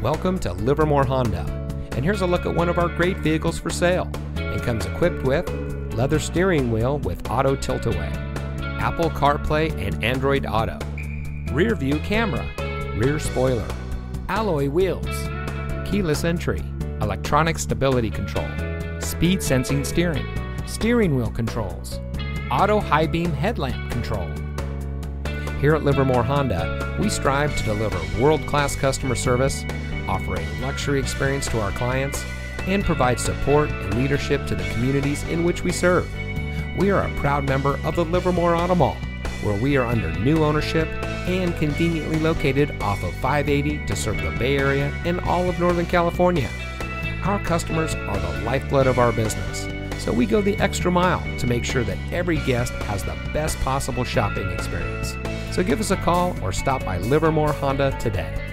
Welcome to Livermore Honda, and here's a look at one of our great vehicles for sale. It comes equipped with leather steering wheel with auto tilt-away, Apple CarPlay and Android Auto, rear view camera, rear spoiler, alloy wheels, keyless entry, electronic stability control, speed sensing steering, steering wheel controls, auto high beam headlamp control. Here at Livermore Honda, we strive to deliver world-class customer service, offer a luxury experience to our clients, and provide support and leadership to the communities in which we serve. We are a proud member of the Livermore Auto Mall, where we are under new ownership and conveniently located off of 580 to serve the Bay Area and all of Northern California. Our customers are the lifeblood of our business, so we go the extra mile to make sure that every guest has the best possible shopping experience. So give us a call or stop by Livermore Honda today.